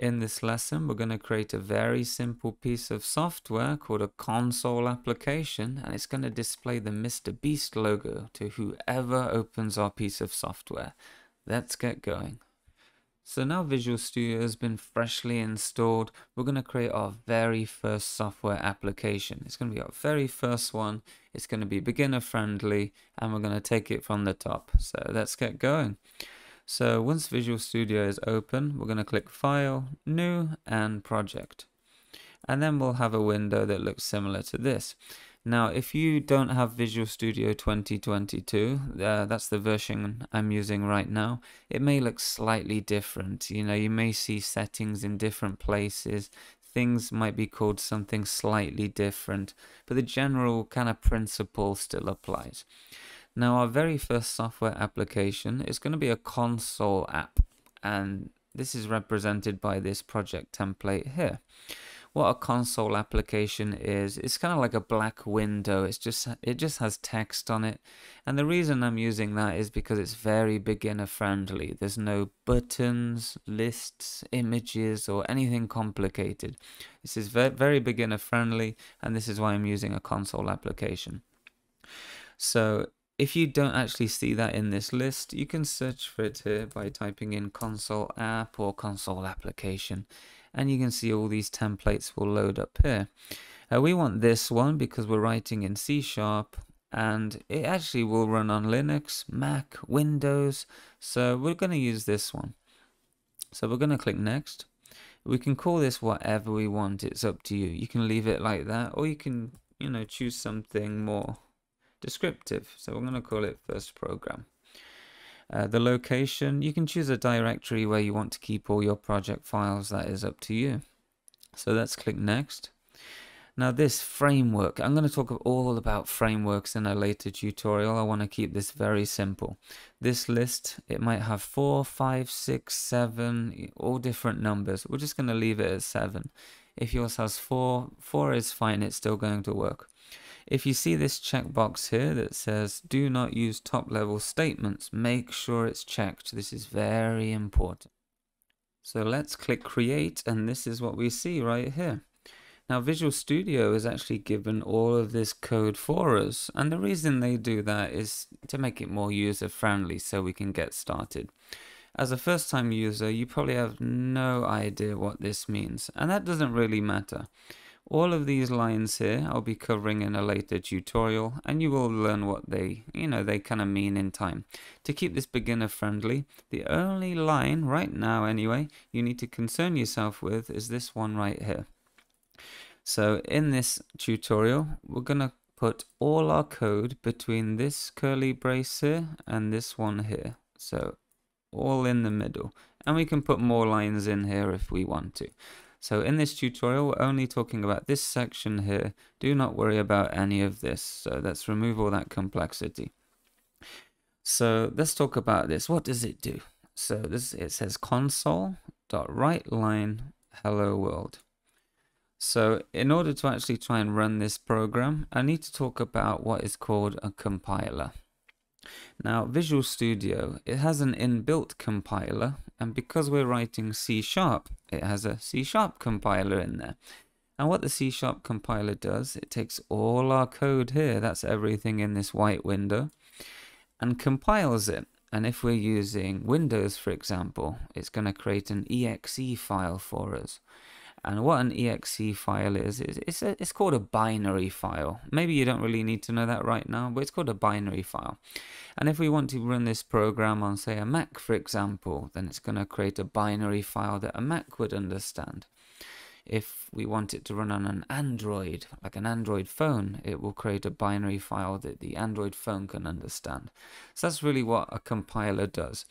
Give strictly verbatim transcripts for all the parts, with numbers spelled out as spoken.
In this lesson, we're going to create a very simple piece of software called a console application, and it's going to display the Mister Beast logo to whoever opens our piece of software. Let's get going. So now Visual Studio has been freshly installed. We're going to create our very first software application. It's going to be our very first one. It's going to be beginner friendly, and we're going to take it from the top. So let's get going. So once Visual Studio is open, we're going to click File, New, and Project. And then we'll have a window that looks similar to this. Now, if you don't have Visual Studio twenty twenty-two, uh, that's the version I'm using right now, it may look slightly different. You know, you may see settings in different places. Things might be called something slightly different, but the general kind of principle still applies. Now, our very first software application is going to be a console app, and this is represented by this project template here. What a console application is, it's kind of like a black window. It's just it just has text on it, and the reason I'm using that is because it's very beginner friendly. There's no buttons, lists, images, or anything complicated. This is very, very beginner friendly, and this is why I'm using a console application. So if you don't actually see that in this list, you can search for it here by typing in console app or console application, and you can see all these templates will load up here. Uh, we want this one because we're writing in C sharp, and it actually will run on Linux, Mac, Windows, so we're going to use this one. So we're going to click Next. We can call this whatever we want, it's up to you. You can leave it like that, or you can, you know, choose something more descriptive. So we're going to call it first program. Uh, the location, you can choose a directory where you want to keep all your project files. That is up to you. So let's click Next. Now this framework, I'm going to talk all about frameworks in a later tutorial. I want to keep this very simple. This list, it might have four, five, six, seven, all different numbers. We're just going to leave it at seven. If yours has four, four is fine. It's still going to work. If you see this checkbox here that says do not use top level statements, make sure it's checked. This is very important. So let's click Create, and this is what we see right here. Now Visual Studio has actually given all of this code for us, and the reason they do that is to make it more user friendly so we can get started. As a first time user, you probably have no idea what this means, and that doesn't really matter. All of these lines here I'll be covering in a later tutorial, and you will learn what they, you know, they kind of mean in time. To keep this beginner friendly, the only line right now anyway you need to concern yourself with is this one right here. So in this tutorial, we're going to put all our code between this curly brace here and this one here. So all in the middle, and we can put more lines in here if we want to. So in this tutorial, we're only talking about this section here. Do not worry about any of this. So let's remove all that complexity. So let's talk about this. What does it do? So this, it says console.writeLine hello world. So in order to actually try and run this program, I need to talk about what is called a compiler. Now Visual Studio, it has an inbuilt compiler, and because we're writing C sharp, it has a C sharp compiler in there. And what the C sharp compiler does, it takes all our code here, that's everything in this white window, and compiles it. And if we're using Windows, for example, it's going to create an E X E file for us. And what an E X E file is, is it's, a, it's called a binary file. Maybe you don't really need to know that right now, but it's called a binary file. And if we want to run this program on, say, a Mac, for example, then it's going to create a binary file that a Mac would understand. If we want it to run on an Android, like an Android phone, it will create a binary file that the Android phone can understand. So that's really what a compiler does.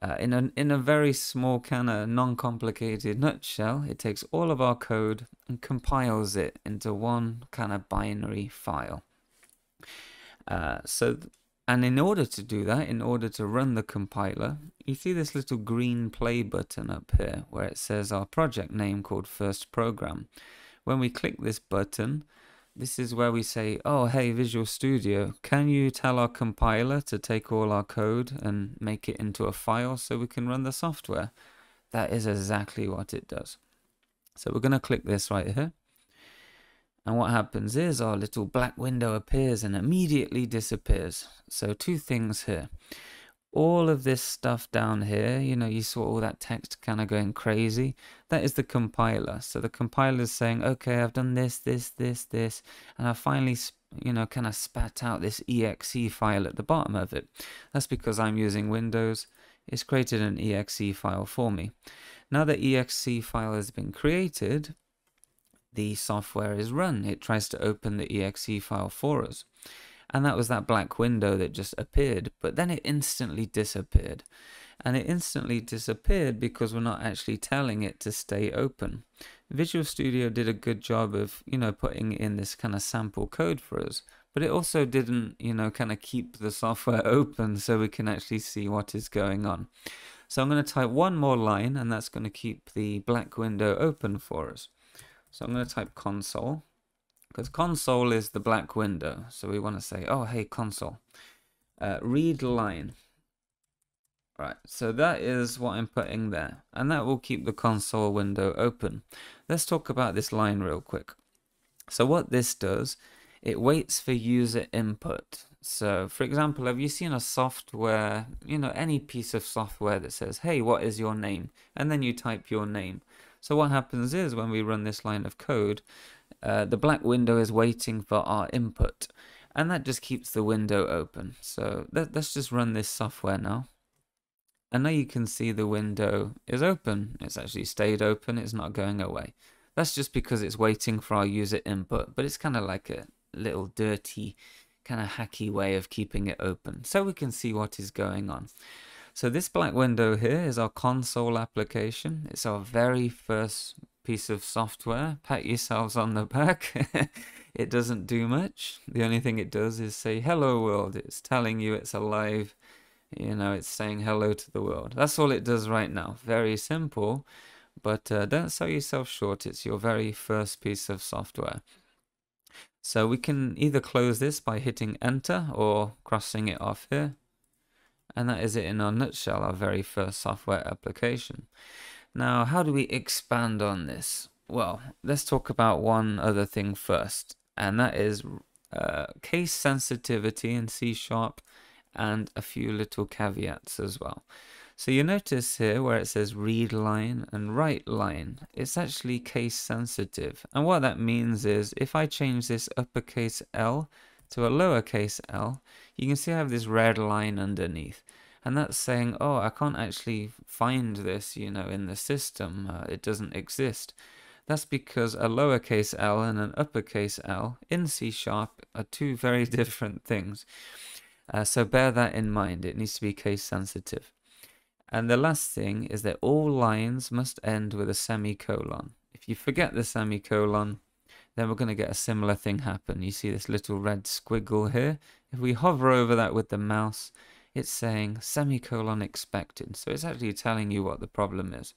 Uh, in, a, in a very small, kind of non-complicated nutshell, it takes all of our code and compiles it into one kind of binary file. Uh, so, and in order to do that, in order to run the compiler, you see this little green play button up here where it says our project name called first program. When we click this button, this is where we say, oh, hey, Visual Studio, can you tell our compiler to take all our code and make it into a file so we can run the software? That is exactly what it does. So we're going to click this right here. And what happens is our little black window appears and immediately disappears. So two things here. All of this stuff down here, you know, you saw all that text kind of going crazy. That is the compiler. So the compiler is saying, okay, I've done this, this, this, this, and I finally, you know, kind of spat out this E X E file at the bottom of it. That's because I'm using Windows. It's created an E X E file for me. Now the E X E file has been created, the software is run. It tries to open the E X E file for us. And that was that black window that just appeared, but then it instantly disappeared. And it instantly disappeared because we're not actually telling it to stay open. Visual Studio did a good job of, you know, putting in this kind of sample code for us, but it also didn't, you know, kind of keep the software open so we can actually see what is going on. So I'm going to type one more line, and that's going to keep the black window open for us. So I'm going to type console. Because console is the black window, so we want to say, oh, hey, console, uh, read line. Right, so that is what I'm putting there, and that will keep the console window open. Let's talk about this line real quick. So what this does, it waits for user input. So, for example, have you seen a software, you know, any piece of software that says, hey, what is your name? And then you type your name. So what happens is when we run this line of code, uh, the black window is waiting for our input, and that just keeps the window open. So let, let's just run this software now. And now you can see the window is open. It's actually stayed open. It's not going away. That's just because it's waiting for our user input, but it's kind of like a little dirty, kind of hacky way of keeping it open. So we can see what is going on. So this black window here is our console application. It's our very first piece of software. Pat yourselves on the back. It doesn't do much. The only thing it does is say, hello world. It's telling you it's alive. You know, it's saying hello to the world. That's all it does right now. Very simple, but uh, don't sell yourself short. It's your very first piece of software. So we can either close this by hitting enter or crossing it off here. And that is it in our nutshell, our very first software application. Now, how do we expand on this? Well, let's talk about one other thing first, and that is uh, case sensitivity in C sharp and a few little caveats as well. So you notice here where it says read line and write line, it's actually case sensitive. And what that means is if I change this uppercase L to a lowercase l, you can see I have this red line underneath, and that's saying, oh, I can't actually find this, you know, in the system, uh, it doesn't exist. That's because a lowercase l and an uppercase L in C sharp are two very different things. Uh, so bear that in mind, it needs to be case sensitive. And the last thing is that all lines must end with a semicolon. If you forget the semicolon, then we're going to get a similar thing happen. You see this little red squiggle here. If we hover over that with the mouse, it's saying semicolon expected. So it's actually telling you what the problem is.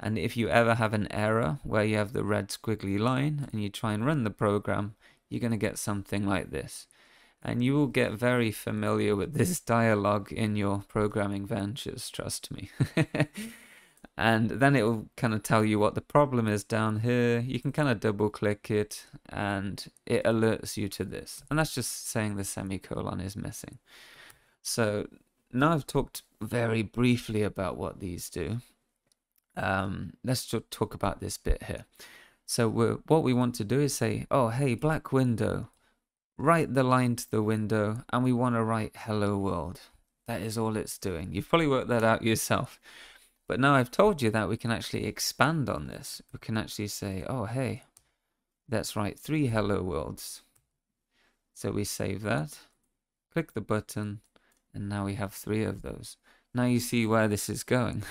And if you ever have an error where you have the red squiggly line and you try and run the program, you're going to get something like this. And you will get very familiar with this dialogue in your programming ventures, trust me. And then it will kind of tell you what the problem is down here. You can kind of double click it and it alerts you to this. And that's just saying the semicolon is missing. So now I've talked very briefly about what these do. Um, let's just talk about this bit here. So we're, what we want to do is say, oh, hey, black window, write the line to the window, and we want to write hello world. That is all it's doing. You've probably worked that out yourself. But now I've told you that we can actually expand on this. We can actually say, oh, hey, let's write three hello worlds. So we save that, click the button, and now we have three of those. Now you see where this is going.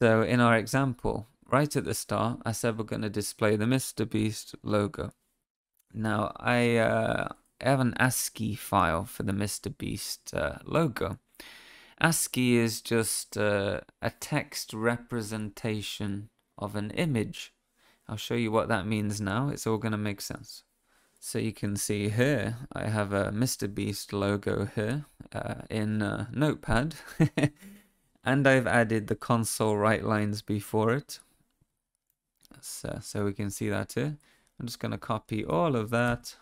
So in our example, right at the start, I said we're going to display the Mister Beast logo. Now, I, uh, I have an ASCII file for the Mister Beast uh, logo. ASCII is just uh, a text representation of an image. I'll show you what that means now. It's all going to make sense. So you can see here, I have a Mister Beast logo here uh, in uh, Notepad. and I've added the console write lines before it. So, so we can see that here. I'm just going to copy all of that,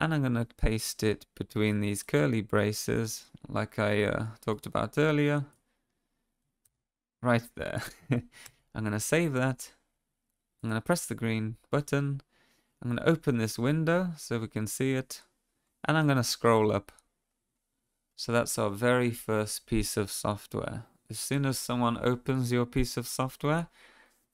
and I'm going to paste it between these curly braces like I uh, talked about earlier. Right there. I'm going to save that. I'm going to press the green button. I'm going to open this window so we can see it. And I'm going to scroll up. So that's our very first piece of software. As soon as someone opens your piece of software,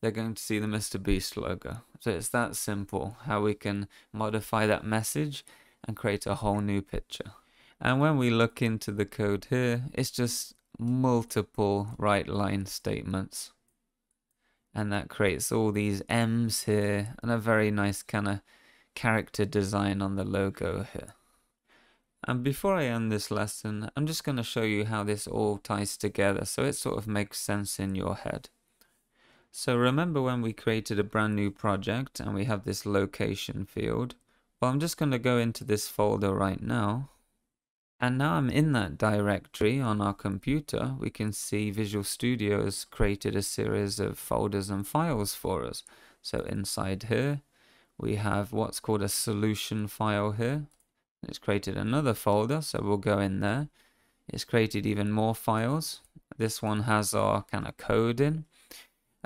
they're going to see the Mister Beast logo. So it's that simple, how we can modify that message and create a whole new picture. And when we look into the code here, it's just multiple right line statements. And that creates all these M's here and a very nice kind of character design on the logo here. And before I end this lesson, I'm just going to show you how this all ties together so it sort of makes sense in your head. So remember when we created a brand new project and we have this location field. Well, I'm just going to go into this folder right now. And now I'm in that directory on our computer. We can see Visual Studio has created a series of folders and files for us. So inside here, we have what's called a solution file here. It's created another folder, so we'll go in there. It's created even more files. This one has our kind of code in.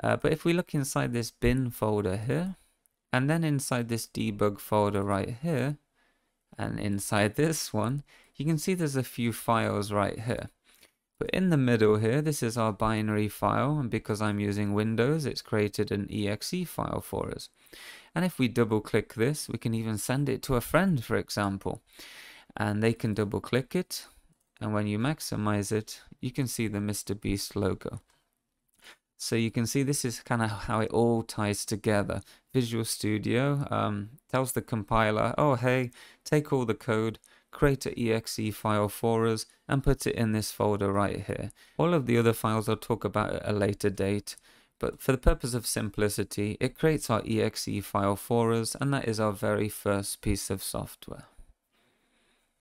Uh, but if we look inside this bin folder here, and then inside this debug folder right here, and inside this one, you can see there's a few files right here. But in the middle here, this is our binary file, and because I'm using Windows, it's created an E X E file for us. And if we double click this, we can even send it to a friend, for example, and they can double click it. And when you maximize it, you can see the Mister Beast logo. So you can see this is kind of how it all ties together. Visual Studio um, tells the compiler, oh hey, take all the code, create an E X E file for us, and put it in this folder right here. All of the other files I'll talk about at a later date, but for the purpose of simplicity, it creates our E X E file for us, and that is our very first piece of software.